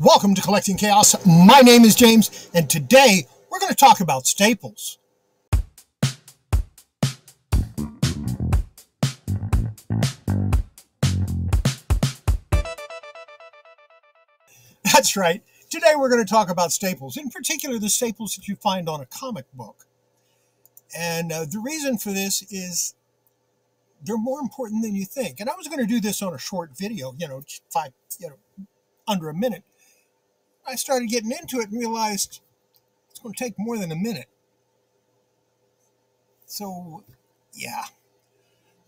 Welcome to Kollecting Kaos. My name is James, and today we're going to talk about staples. That's right. Today we're going to talk about staples, in particular the staples that you find on a comic book. And the reason for this is they're more important than you think. And I was going to do this on a short video, under a minute. I started getting into it and realized it's going to take more than a minute. So, yeah.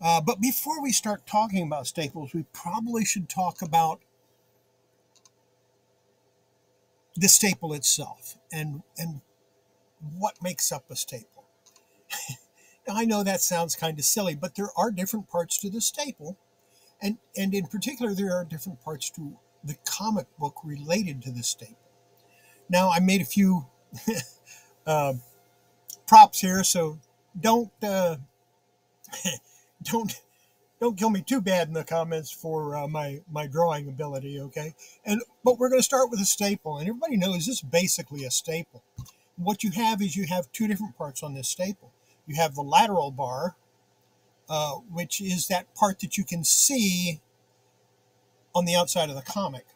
But before we start talking about staples, we probably should talk about the staple itself and what makes up a staple. Now, I know that sounds kind of silly, but there are different parts to the staple. And in particular, there are different parts to the comic book related to the staple. Now, I made a few props here, so don't kill me too bad in the comments for my drawing ability, okay? But we're going to start with a staple, and everybody knows this is basically a staple. What you have is you have two different parts on this staple. You have the lateral bar, which is that part that you can see on the outside of the comic,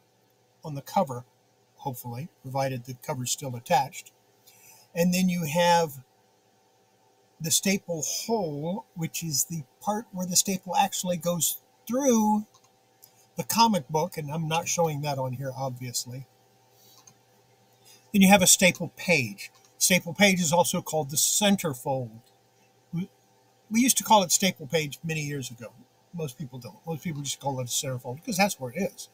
on the cover, hopefully, provided the cover's still attached. And then you have the staple hole, which is the part where the staple actually goes through the comic book, and I'm not showing that on here, obviously. Then you have a staple page. Staple page is also called the centerfold. We used to call it staple page many years ago. Most people don't. Most people just call it a centerfold because that's where it is.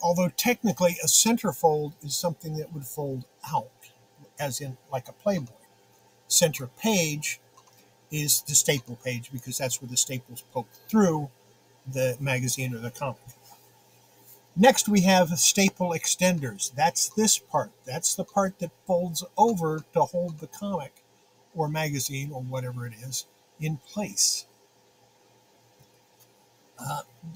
Although technically a centerfold is something that would fold out, as in like a Playboy. Center page is the staple page because that's where the staples poke through the magazine or the comic. Next, we have staple extenders. That's this part. That's the part that folds over to hold the comic or magazine or whatever it is in place.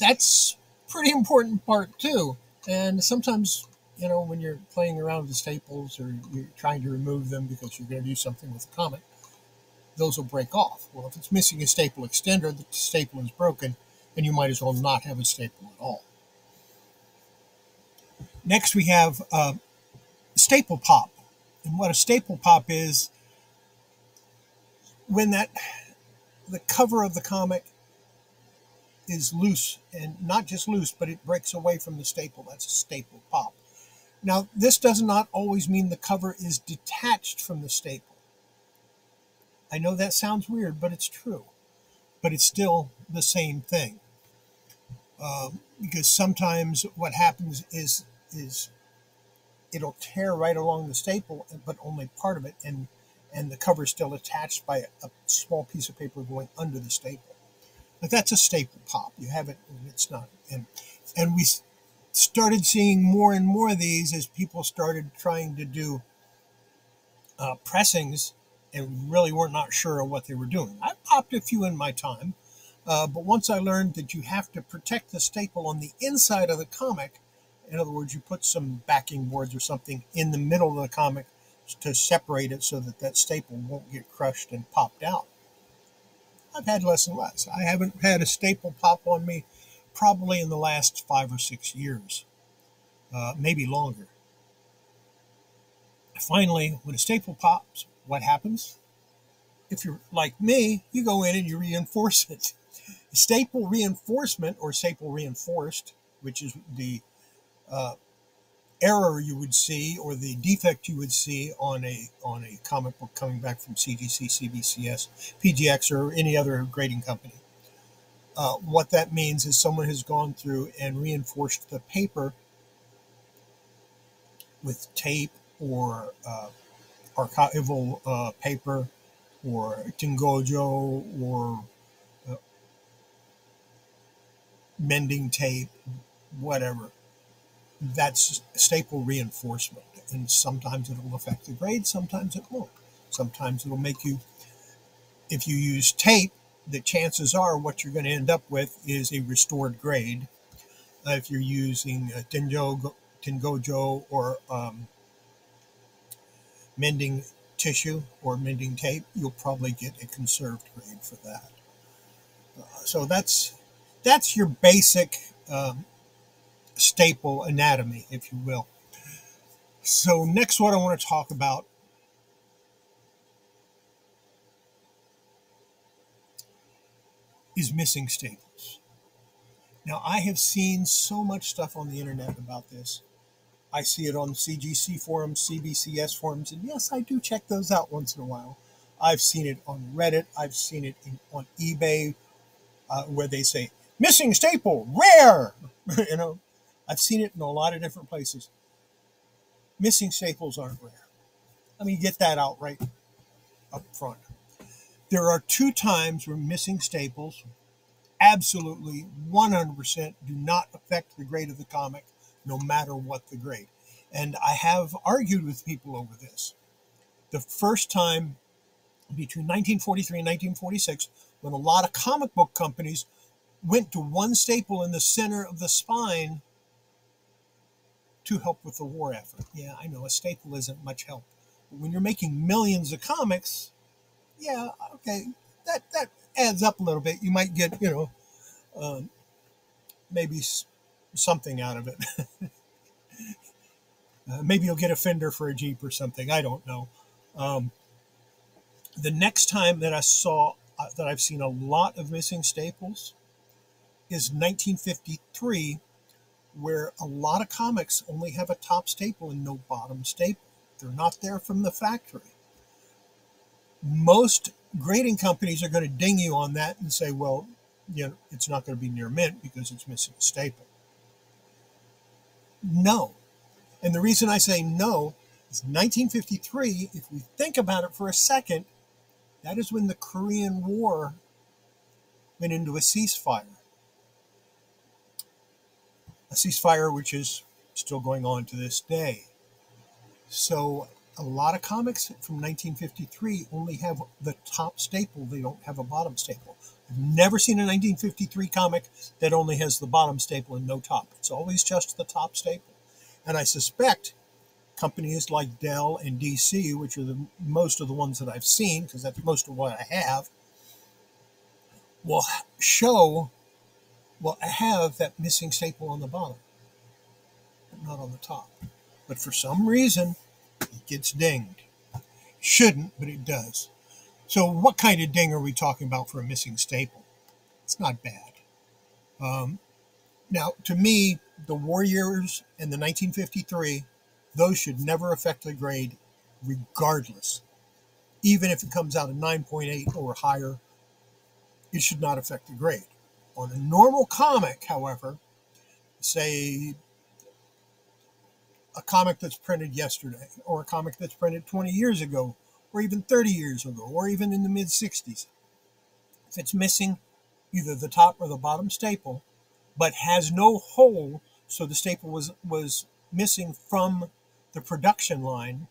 That's pretty important part too. And sometimes, you know, when you're playing around with staples or you're trying to remove them because you're going to do something with a comic, those will break off. Well, if it's missing a staple extender, the staple is broken, and you might as well not have a staple at all. Next, we have staple pop. And what a staple pop is, when the cover of the comic is loose, and not just loose, but it breaks away from the staple. That's a staple pop. Now, this does not always mean the cover is detached from the staple. I know that sounds weird, but it's true. But it's still the same thing. Because sometimes what happens is it'll tear right along the staple, but only part of it, and the cover is still attached by a small piece of paper going under the staple. But that's a staple pop. You have it, and it's not. And we started seeing more and more of these as people started trying to do pressings and really were not sure of what they were doing. I popped a few in my time, but once I learned that you have to protect the staple on the inside of the comic, in other words, you put some backing boards or something in the middle of the comic to separate it so that that staple won't get crushed and popped out. I've had less and less. I haven't had a staple pop on me probably in the last 5 or 6 years, maybe longer. Finally, when a staple pops, what happens? If you're like me, you go in and you reinforce it. Staple reinforcement, or staple reinforced, which is the error you would see or the defect you would see on a comic book coming back from CGC, CBCS, PGX, or any other grading company. What that means is someone has gone through and reinforced the paper with tape or archival paper or tingojo or mending tape, whatever. That's staple reinforcement, and sometimes it'll affect the grade, sometimes it won't. Sometimes it'll make you, if you use tape, the chances are what you're going to end up with is a restored grade. If you're using tingojo Kengojo or mending tissue or mending tape, you'll probably get a conserved grade for that. So that's your basic staple anatomy, if you will. So next, what I want to talk about is missing staples. Now, I have seen so much stuff on the internet about this. I see it on CGC forums, CBCS forums, and yes, I do check those out once in a while. I've seen it on Reddit. I've seen it on eBay, where they say, missing staple, rare. You know, I've seen it in a lot of different places. Missing staples aren't rare. Let me get that out right up front. There are two times where missing staples absolutely 100% do not affect the grade of the comic, no matter what the grade. And I have argued with people over this. The first time, between 1943 and 1946, when a lot of comic book companies went to one staple in the center of the spine to help with the war effort. Yeah, I know, a staple isn't much help. But when you're making millions of comics, yeah, okay, that adds up a little bit. You might get, you know, maybe something out of it. Maybe you'll get a fender for a Jeep or something. I don't know. The next time that I saw, that I've seen a lot of missing staples is 1953, where a lot of comics only have a top staple and no bottom staple. They're not there from the factory. Most grading companies are going to ding you on that and say, well, you know, it's not going to be near mint because it's missing a staple. No. And the reason I say no is 1953, if we think about it for a second, that is when the Korean War went into a ceasefire. A ceasefire which is still going on to this day. So a lot of comics from 1953 only have the top staple. They don't have a bottom staple. I've never seen a 1953 comic that only has the bottom staple and no top. It's always just the top staple. And I suspect companies like Dell and DC, which are most of the ones that I've seen, because that's most of what I have, will have that missing staple on the bottom, but not on the top. But for some reason, it gets dinged. Shouldn't, but it does. So what kind of ding are we talking about for a missing staple? It's not bad. Now, to me, the war years and the 1953, those should never affect the grade regardless. Even if it comes out a 9.8 or higher, it should not affect the grade. On a normal comic, however, say a comic that's printed yesterday, or a comic that's printed 20 years ago, or even 30 years ago, or even in the mid-'60s, if it's missing either the top or the bottom staple, but has no hole, so the staple was missing from the production line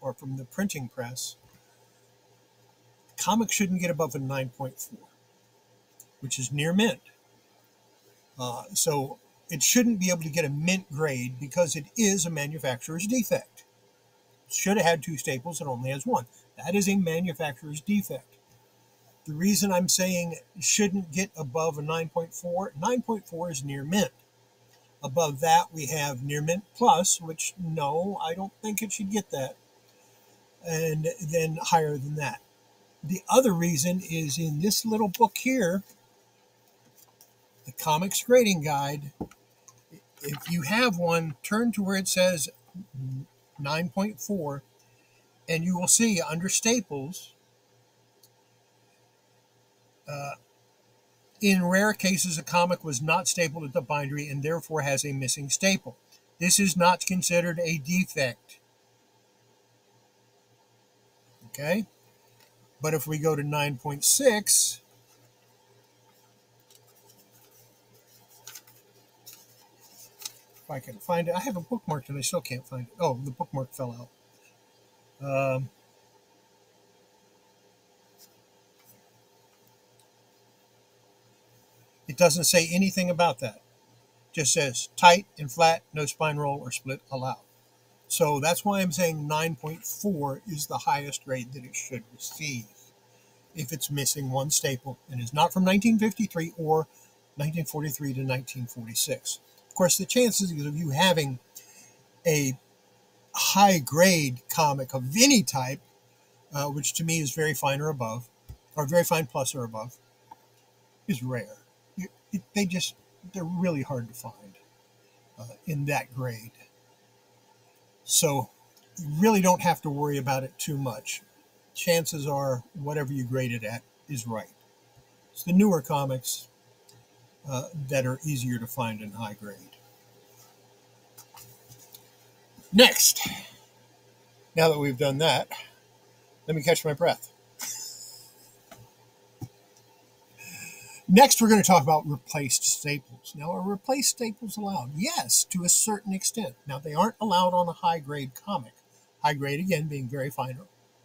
or from the printing press, the comic shouldn't get above a 9.4. which is near mint. So it shouldn't be able to get a mint grade because it is a manufacturer's defect. It should have had two staples and only has one. That is a manufacturer's defect. The reason I'm saying it shouldn't get above a 9.4, 9.4 is near mint. Above that, we have near mint plus, which no, I don't think it should get that. And then higher than that. The other reason is in this little book here, the Comics Grading Guide. If you have one, turn to where it says 9.4, and you will see under staples, in rare cases, a comic was not stapled at the bindery and therefore has a missing staple. This is not considered a defect. Okay? But if we go to 9.6, if I can find it, I have it bookmarked and I still can't find it. Oh, the bookmark fell out. It doesn't say anything about that. It just says tight and flat, no spine roll or split allowed. So that's why I'm saying 9.4 is the highest grade that it should receive if it's missing one staple and is not from 1953 or 1943 to 1946. Of course, the chances of you having a high grade comic of any type, which to me is very fine or above, or very fine plus or above, is rare. They're really hard to find in that grade. So you really don't have to worry about it too much. Chances are whatever you grade it at is right. It's the newer comics that are easier to find in high grade. Next, now that we've done that, let me catch my breath. Next, we're going to talk about replaced staples. Now, are replaced staples allowed? Yes, to a certain extent. Now, they aren't allowed on a high-grade comic. High grade, again, being very fine,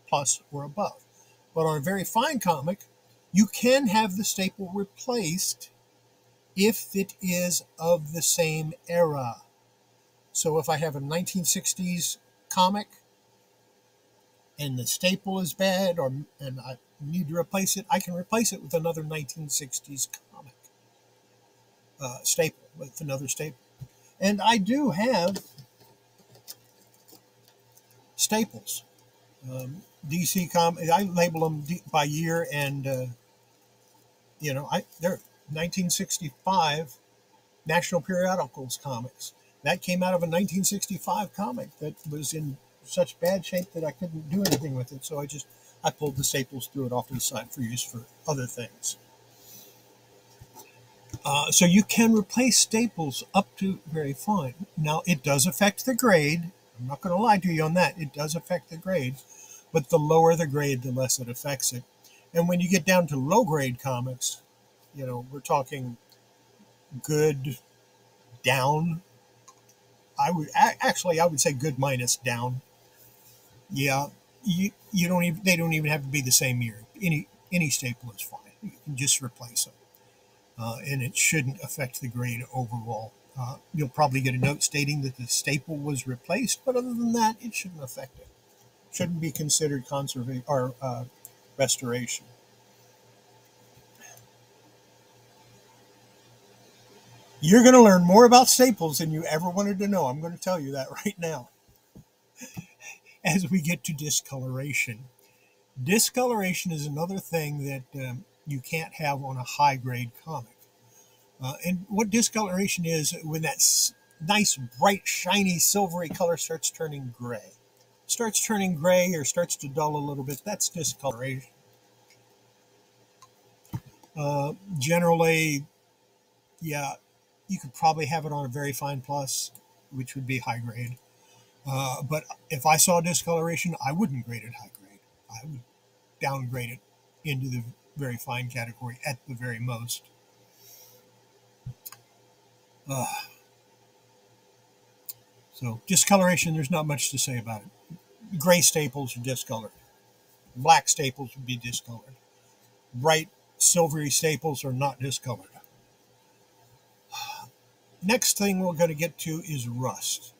plus or above. But on a very fine comic, you can have the staple replaced if it is of the same era. So if I have a 1960s comic and the staple is bad, and I need to replace it, I can replace it with another 1960s comic staple, with another staple. And I do have staples. DC comics, I label them by year, and you know, they're 1965 National Periodicals comics. That came out of a 1965 comic that was in such bad shape that I couldn't do anything with it. So I pulled the staples, threw it off to the side for use for other things. So you can replace staples up to very fine. Now, it does affect the grade. I'm not going to lie to you on that. It does affect the grade, but the lower the grade, the less it affects it. And when you get down to low-grade comics, you know, we're talking good, down. I would say good minus down. Yeah, you don't even, they don't even have to be the same year. Any staple is fine. You can just replace them, and it shouldn't affect the grade overall. You'll probably get a note stating that the staple was replaced, but other than that, it shouldn't affect it. Shouldn't be considered conservation or restoration. You're going to learn more about staples than you ever wanted to know. I'm going to tell you that right now. As we get to discoloration. Discoloration is another thing that you can't have on a high-grade comic. And what discoloration is, when that nice, bright, shiny, silvery color starts turning gray. Starts turning gray or starts to dull a little bit, that's discoloration. Generally, yeah, you could probably have it on a very fine plus, which would be high grade. But if I saw discoloration, I wouldn't grade it high grade. I would downgrade it into the very fine category at the very most. So discoloration, there's not much to say about it. Gray staples are discolored. Black staples would be discolored. Bright silvery staples are not discolored. Next thing we're going to get to is rust.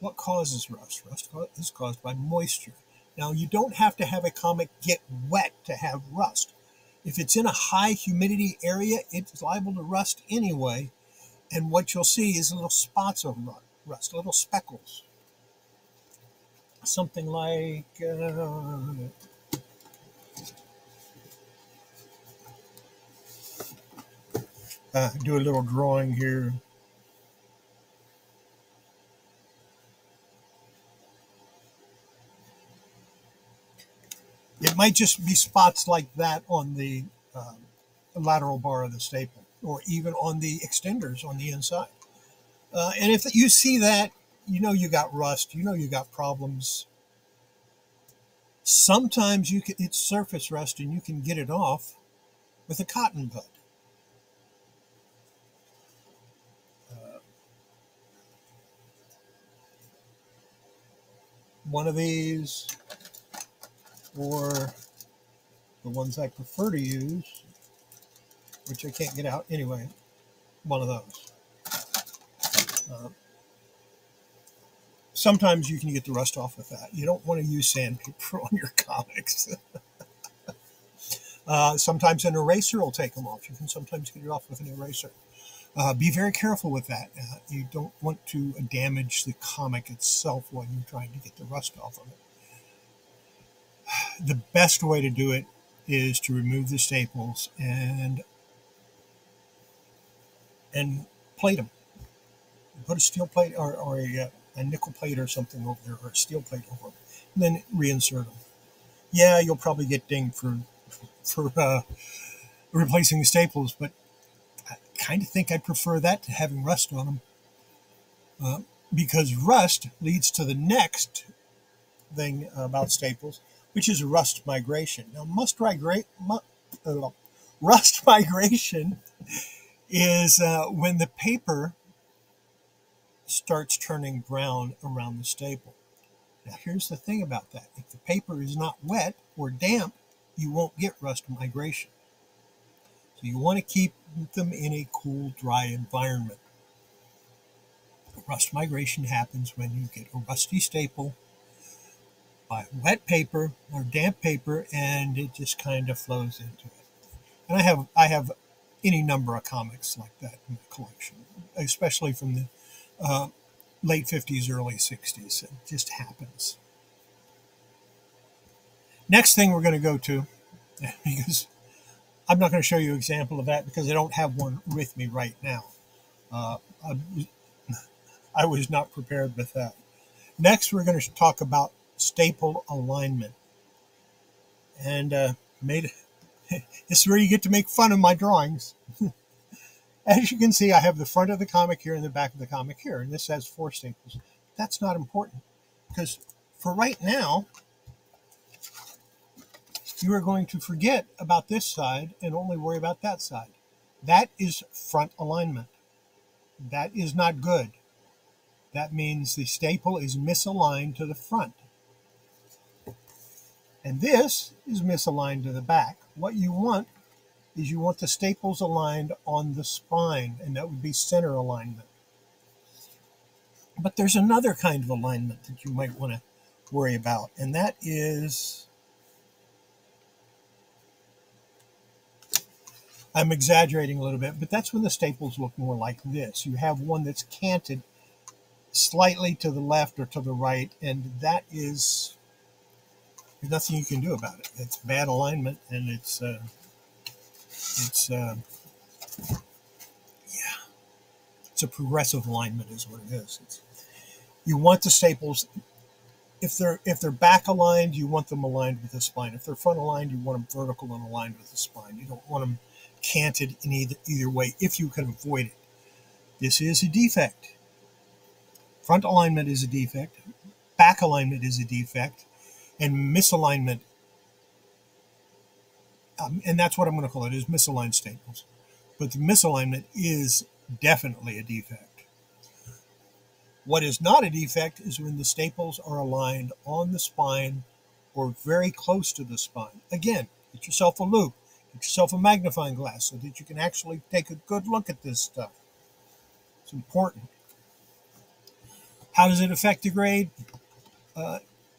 What causes rust? Rust is caused by moisture. Now, you don't have to have a comic get wet to have rust. If it's in a high humidity area, it's liable to rust anyway. And what you'll see is little spots of rust, little speckles. Something like... do a little drawing here. It might just be spots like that on the lateral bar of the staple, or even on the extenders on the inside. And if you see that, you know you got rust, you know you got problems. Sometimes it's surface rust, and you can get it off with a cotton bud. One of these, or the ones I prefer to use, which I can't get out anyway, one of those. Sometimes you can get the rust off with that. You don't want to use sandpaper on your comics. Sometimes an eraser will take them off. You can sometimes get it off with an eraser. Be very careful with that. You don't want to damage the comic itself while you're trying to get the rust off of it. The best way to do it is to remove the staples and plate them. Put a steel plate or a nickel plate or something over there, or a steel plate over them, and then reinsert them. Yeah, you'll probably get dinged for replacing the staples, but I kind of think I'd prefer that to having rust on them, because rust leads to the next thing about staples, which is rust migration. Now, rust migration is when the paper starts turning brown around the staple. Now, here's the thing about that. If the paper is not wet or damp, you won't get rust migration. So you want to keep them in a cool, dry environment. Rust migration happens when you get a rusty staple by wet paper or damp paper, and it just kind of flows into it. And I have any number of comics like that in the collection, especially from the late 50s, early 60s. It just happens. Next thing we're going to go to, because I'm not going to show you an example of that because I don't have one with me right now. I was not prepared with that. Next, we're going to talk about staple alignment. And this is where you get to make fun of my drawings. As you can see, I have the front of the comic here and the back of the comic here, and this has 4 staples. That's not important, because for right now, you are going to forget about this side and only worry about that side. That is front alignment. That is not good. That means the staple is misaligned to the front. And this is misaligned to the back. What you want is you want the staples aligned on the spine, and that would be center alignment. But there's another kind of alignment that you might want to worry about, and that is, I'm exaggerating a little bit, but that's when the staples look more like this. You have one that's canted slightly to the left or to the right, and that is, there's nothing you can do about it. It's bad alignment, and it's a progressive alignment is what it is. You want the staples, if they're back aligned, you want them aligned with the spine. If they're front aligned, you want them vertical and aligned with the spine. You don't want them canted in either way if you can avoid it. This is a defect. Front alignment is a defect. Back alignment is a defect. And misalignment, and that's what I'm going to call it, is misaligned staples. But the misalignment is definitely a defect. What is not a defect is when the staples are aligned on the spine or very close to the spine. Again, get yourself a loop, get yourself a magnifying glass so that you can actually take a good look at this stuff. It's important. How does it affect the grade?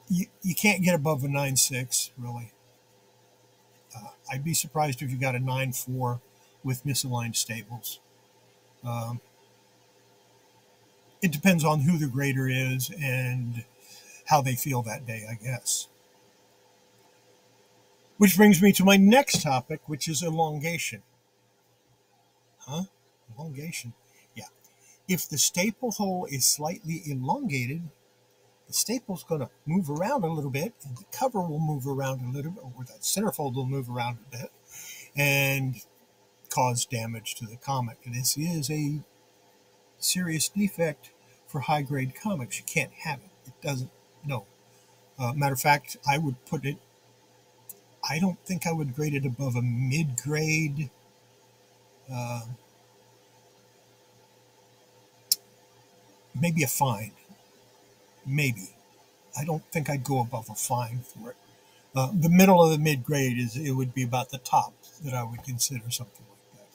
You can't get above a 9.6, really. I'd be surprised if you got a 9.4 with misaligned staples. It depends on who the grader is and how they feel that day, I guess. Which brings me to my next topic, which is elongation. Huh? Elongation. Yeah. If the staple hole is slightly elongated, the staple's going to move around a little bit, and the cover will move around a little bit, or that centerfold will move around a bit, and cause damage to the comic. And this is a serious defect for high-grade comics. You can't have it. It doesn't, no. Matter of fact, I would put it, I don't think I would grade it above a mid-grade. Maybe a fine. Maybe. I don't think I'd go above a fine for it. The middle of the mid-grade, it would be about the top that I would consider something like that.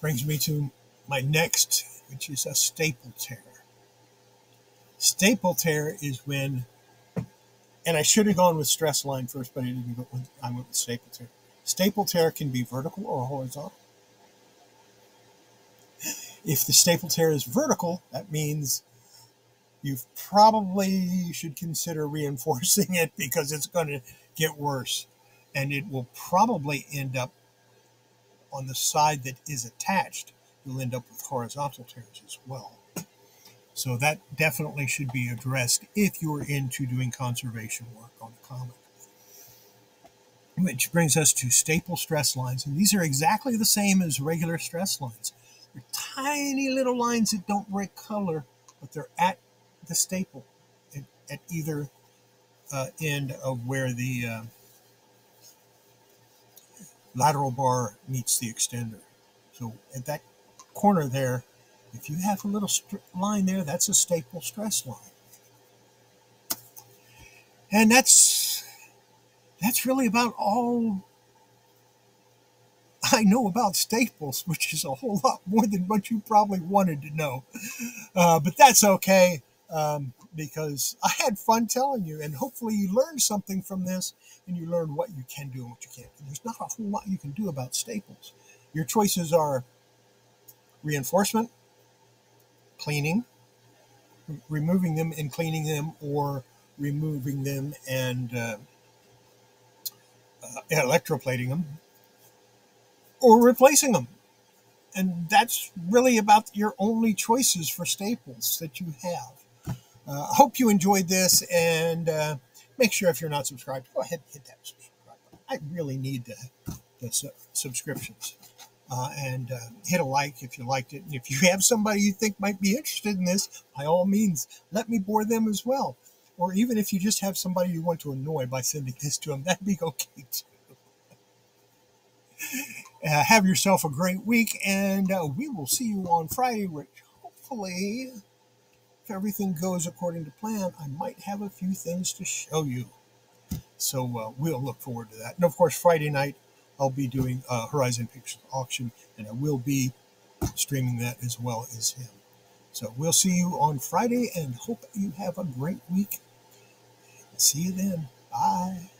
Brings me to my next which is a staple tear. Staple tear is when, and I should have gone with stress line first, but I didn't go with, I went with staple tear. Staple tear can be vertical or horizontal. If the staple tear is vertical, that means you probably should consider reinforcing it because it's going to get worse. And it will probably end up on the side that is attached. You'll end up with horizontal tears as well. So that definitely should be addressed if you're into doing conservation work on a comic. Which brings us to staple stress lines. And these are exactly the same as regular stress lines. They're tiny little lines that don't break color, but they're at the staple, at either end of where the lateral bar meets the extender. So at that corner there, if you have a little line there, that's a staple stress line. And that's really about all I know about staples, which is a whole lot more than what you probably wanted to know. But that's okay, because I had fun telling you, and hopefully you learned something from this, and you learned what you can do and what you can't do. There's not a whole lot you can do about staples. Your choices are reinforcement, cleaning, removing them and cleaning them, or removing them and electroplating them, or replacing them. And that's really about your only choices for staples that you have. I hope you enjoyed this, and make sure if you're not subscribed, go ahead and hit that subscribe button. I really need the subscriptions. And hit a like if you liked it. And if you have somebody you think might be interested in this, by all means, let me bore them as well. Or even if you just have somebody you want to annoy by sending this to them, that'd be okay too. Have yourself a great week, and we will see you on Friday, which hopefully, if everything goes according to plan, I might have a few things to show you. So we'll look forward to that. And of course, Friday night, I'll be doing Horizon Pictures auction, and I will be streaming that as well as him. So we'll see you on Friday, and hope you have a great week. See you then. Bye.